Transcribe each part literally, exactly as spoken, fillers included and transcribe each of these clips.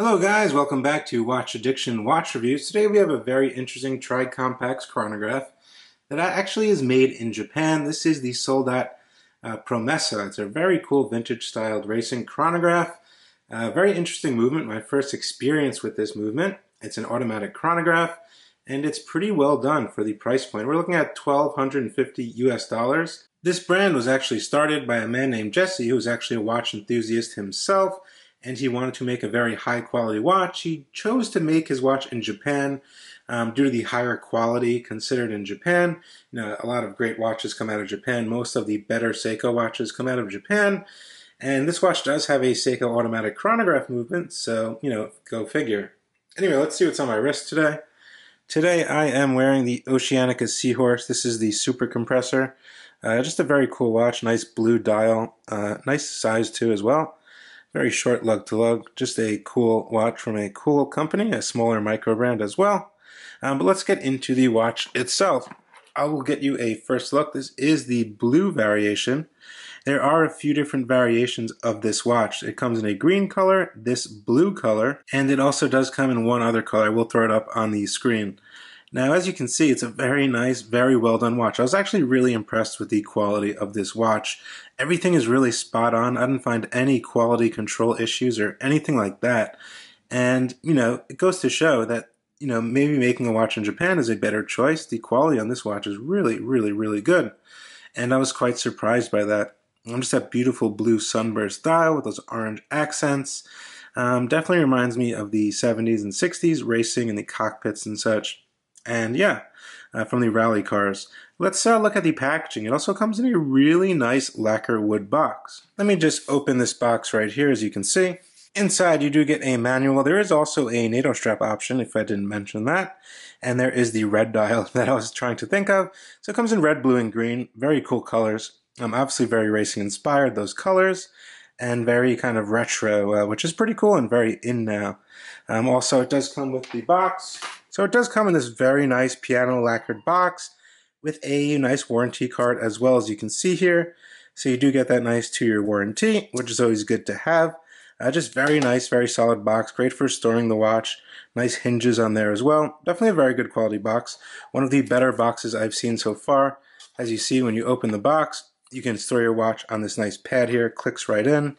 Hello guys, welcome back to Watch Addiction Watch Reviews. Today we have a very interesting Tri-Compax chronograph that actually is made in Japan. This is the Soldat uh, Promessa. It's a very cool vintage styled racing chronograph. Uh, very interesting movement, my first experience with this movement. It's an automatic chronograph and it's pretty well done for the price point. We're looking at twelve fifty US dollars. This brand was actually started by a man named Jesse, who was actually a watch enthusiast himself. And he wanted to make a very high quality watch. He chose to make his watch in Japan um, due to the higher quality considered in Japan. You know, a lot of great watches come out of Japan. Most of the better Seiko watches come out of Japan. And this watch does have a Seiko automatic chronograph movement, so, you know, go figure. Anyway, let's see what's on my wrist today. Today I am wearing the Oceanica Seahorse. This is the Super Compressor. Uh, just a very cool watch, nice blue dial, uh, nice size too as well. Very short lug to lug, just a cool watch from a cool company, a smaller micro brand as well. Um, but let's get into the watch itself. I will get you a first look. This is the blue variation. There are a few different variations of this watch. It comes in a green color, this blue color, and it also does come in one other color. We'll throw it up on the screen. Now, as you can see, it's a very nice, very well done watch. I was actually really impressed with the quality of this watch. Everything is really spot on. I didn't find any quality control issues or anything like that. And, you know, it goes to show that, you know, maybe making a watch in Japan is a better choice. The quality on this watch is really, really, really good. And I was quite surprised by that. I'm just that beautiful blue sunburst dial with those orange accents. Um, definitely reminds me of the seventies and sixties racing and the cockpits and such. And yeah, uh, from the rally cars. Let's uh, look at the packaging. It also comes in a really nice lacquer wood box. Let me just open this box right here, as you can see. Inside you do get a manual. There is also a NATO strap option, if I didn't mention that. And there is the red dial that I was trying to think of. So it comes in red, blue, and green. Very cool colors. Um, obviously very racing inspired, those colors. And very kind of retro, uh, which is pretty cool and very in now. Um, also, it does come with the box. So it does come in this very nice piano lacquered box with a nice warranty card as well, as you can see here. So you do get that nice two-year warranty, which is always good to have. Uh, just very nice, very solid box. Great for storing the watch. Nice hinges on there as well. Definitely a very good quality box. One of the better boxes I've seen so far. As you see, when you open the box, you can store your watch on this nice pad here. Clicks right in.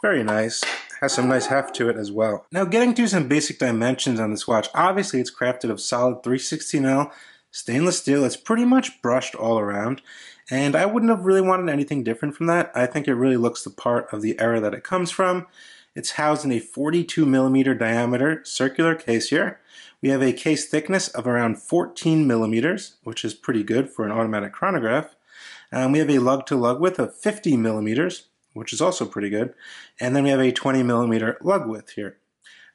Very nice. Has some nice heft to it as well. Now, getting to some basic dimensions on this watch. Obviously, it's crafted of solid three sixteen L stainless steel. It's pretty much brushed all around, and I wouldn't have really wanted anything different from that. I think it really looks the part of the era that it comes from. It's housed in a forty-two millimeter diameter circular case here. We have a case thickness of around fourteen millimeters, which is pretty good for an automatic chronograph. Um, we have a lug-to-lug width of fifty millimeters. Which is also pretty good. And then we have a twenty millimeter lug width here.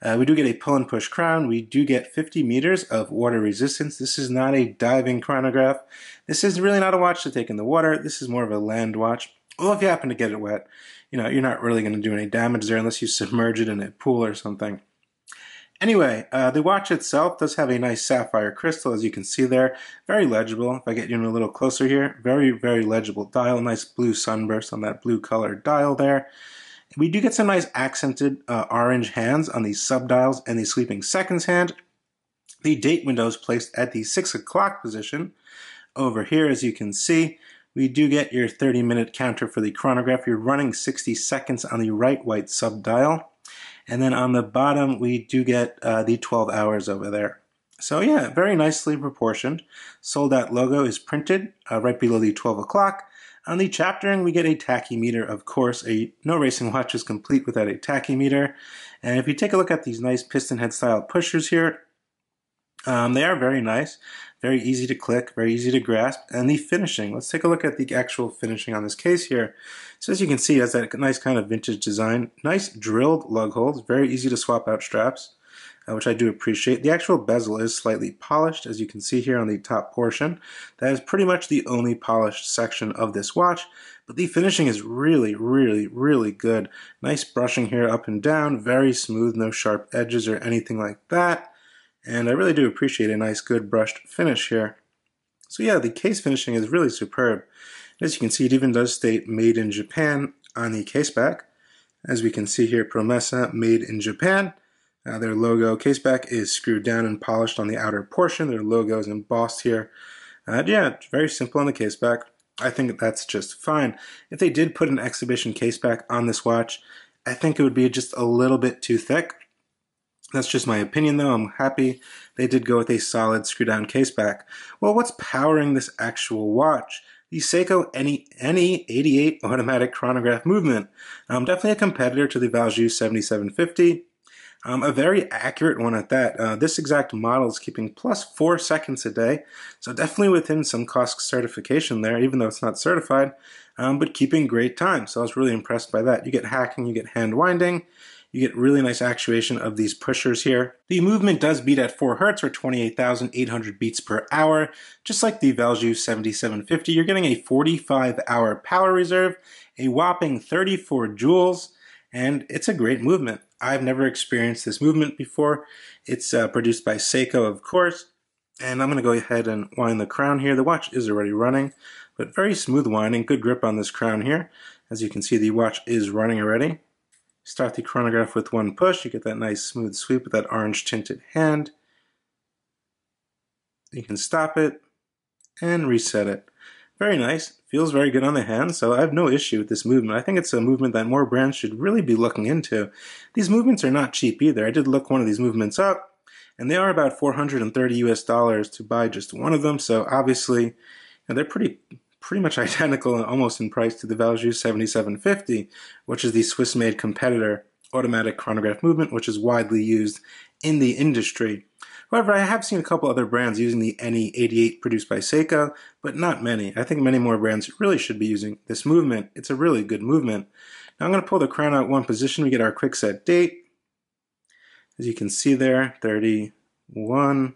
Uh, we do get a pull and push crown. We do get fifty meters of water resistance. This is not a diving chronograph. This is really not a watch to take in the water. This is more of a land watch. Well, if you happen to get it wet, you know, you're not really going to do any damage there unless you submerge it in a pool or something. Anyway, uh, the watch itself does have a nice sapphire crystal, as you can see there. Very legible. If I get you in a little closer here, very, very legible dial. Nice blue sunburst on that blue colored dial there. We do get some nice accented uh, orange hands on these subdials and the sleeping seconds hand. The date window is placed at the six o'clock position. Over here, as you can see, we do get your thirty minute counter for the chronograph. You're running sixty seconds on the right white subdial. And then on the bottom, we do get uh, the twelve hours over there. So yeah, very nicely proportioned. Soldat logo is printed uh, right below the twelve o'clock. On the chaptering, we get a tachymeter, of course. A, no racing watch is complete without a tachymeter. And if you take a look at these nice piston head style pushers here, um, they are very nice, very easy to click, very easy to grasp. And the finishing, let's take a look at the actual finishing on this case here. So as you can see, it has that nice kind of vintage design, nice drilled lug holes, very easy to swap out straps, uh, which I do appreciate. The actual bezel is slightly polished, as you can see here on the top portion. That is pretty much the only polished section of this watch, but the finishing is really, really, really good. Nice brushing here up and down, very smooth, no sharp edges or anything like that. And I really do appreciate a nice, good brushed finish here. So yeah, the case finishing is really superb. As you can see, it even does state made in Japan on the case back. As we can see here, Promessa, made in Japan. Uh, their logo case back is screwed down and polished on the outer portion. Their logo is embossed here. Uh, yeah, very simple on the case back. I think that's just fine. If they did put an exhibition case back on this watch, I think it would be just a little bit too thick. That's just my opinion though. I'm happy they did go with a solid screw down case back. Well, what's powering this actual watch? The Seiko N E eighty-eight automatic chronograph movement. Um, definitely a competitor to the Valjoux seventy-seven fifty. Um, a very accurate one at that. Uh, this exact model is keeping plus four seconds a day. So definitely within some C O S C certification there, even though it's not certified, um, but keeping great time. So I was really impressed by that. You get hacking, you get hand winding. You get really nice actuation of these pushers here. The movement does beat at four hertz or twenty-eight thousand eight hundred beats per hour. Just like the Valjoux seventy-seven fifty, you're getting a forty-five hour power reserve, a whopping thirty-four joules, and it's a great movement. I've never experienced this movement before. It's uh, produced by Seiko, of course, and I'm gonna go ahead and wind the crown here. The watch is already running, but very smooth winding, good grip on this crown here. As you can see, the watch is running already. Start the chronograph with one push. You get that nice smooth sweep with that orange tinted hand. You can stop it and reset it. Very nice. Feels very good on the hand, so I have no issue with this movement. I think it's a movement that more brands should really be looking into. These movements are not cheap either. I did look one of these movements up, and they are about four hundred thirty U S dollars to buy just one of them, so obviously, you know, they're pretty... pretty much identical and almost in price to the Valjoux seventy-seven fifty, which is the Swiss-made competitor automatic chronograph movement, which is widely used in the industry. However, I have seen a couple other brands using the N E eighty-eight produced by Seiko, but not many. I think many more brands really should be using this movement. It's a really good movement. Now I'm going to pull the crown out one position. We get our quick set date. As you can see there, thirty-one,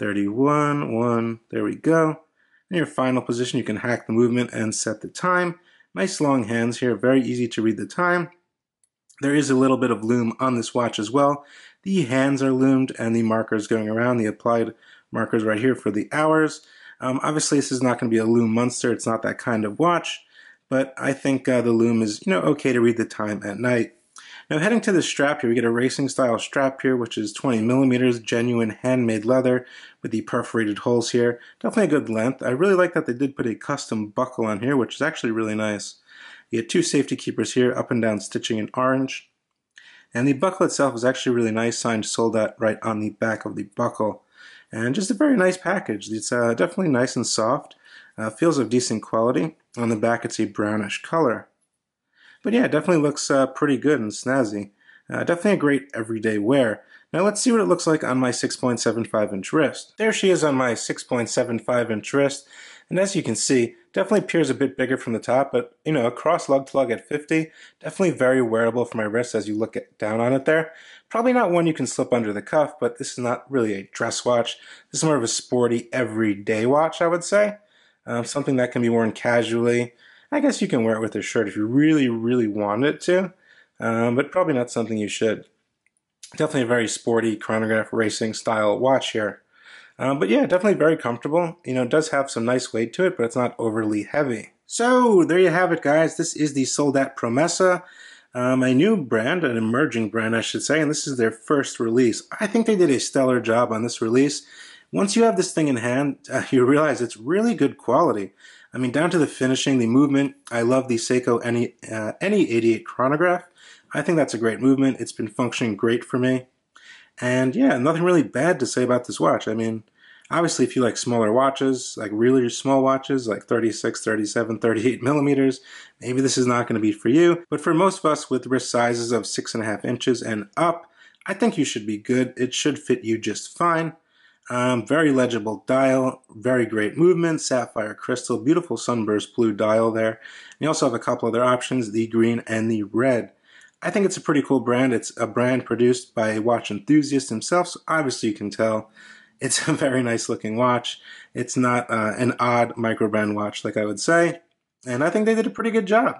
thirty-one, one, there we go. In your final position, you can hack the movement and set the time. Nice long hands here, very easy to read the time. There is a little bit of lume on this watch as well. The hands are loomed and the markers going around, the applied markers right here for the hours. Um, obviously, this is not going to be a lume monster. It's not that kind of watch, but I think uh, the lume is, you know, okay to read the time at night. Now heading to the strap here, we get a racing style strap here, which is twenty millimeters, genuine handmade leather with the perforated holes here. Definitely a good length. I really like that they did put a custom buckle on here, which is actually really nice. You get two safety keepers here, up and down stitching in orange. And the buckle itself is actually really nice, signed Soldat right on the back of the buckle. And just a very nice package. It's uh, definitely nice and soft, uh, feels of decent quality. On the back it's a brownish color. But yeah, it definitely looks uh, pretty good and snazzy. Uh, definitely a great everyday wear. Now let's see what it looks like on my six point seven five inch wrist. There she is on my six point seven five inch wrist. And as you can see, definitely appears a bit bigger from the top, but you know, across lug to lug at fifty, definitely very wearable for my wrist as you look at, down on it there. Probably not one you can slip under the cuff, but this is not really a dress watch. This is more of a sporty everyday watch, I would say. Um, something that can be worn casually. I guess you can wear it with a shirt if you really, really want it to, um, but probably not something you should. Definitely a very sporty chronograph racing style watch here. Um, but yeah, definitely very comfortable. You know, it does have some nice weight to it, but it's not overly heavy. So there you have it, guys. This is the Soldat Promessa, um, a new brand, an emerging brand, I should say, and this is their first release. I think they did a stellar job on this release. Once you have this thing in hand, uh, you realize it's really good quality. I mean, down to the finishing, the movement. I love the Seiko N E eighty-eight chronograph. I think that's a great movement. It's been functioning great for me. And yeah, nothing really bad to say about this watch. I mean, obviously if you like smaller watches, like really small watches, like thirty-six, thirty-seven, thirty-eight millimeters, maybe this is not gonna be for you. But for most of us with wrist sizes of six and a half inches and up, I think you should be good. It should fit you just fine. Um, very legible dial, very great movement, sapphire crystal, beautiful sunburst blue dial there. And you also have a couple other options, the green and the red. I think it's a pretty cool brand. It's a brand produced by a watch enthusiast himself, so obviously you can tell it's a very nice looking watch. It's not uh, an odd micro brand watch like I would say, and I think they did a pretty good job.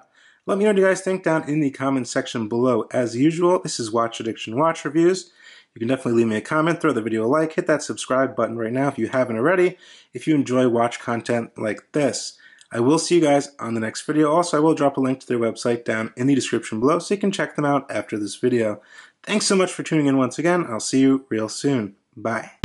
Let me know what you guys think down in the comment section below. As usual, this is Watch Addiction Watch Reviews. You can definitely leave me a comment, throw the video a like, hit that subscribe button right now if you haven't already, if you enjoy watch content like this. I will see you guys on the next video. Also, I will drop a link to their website down in the description below so you can check them out after this video. Thanks so much for tuning in once again. I'll see you real soon. Bye.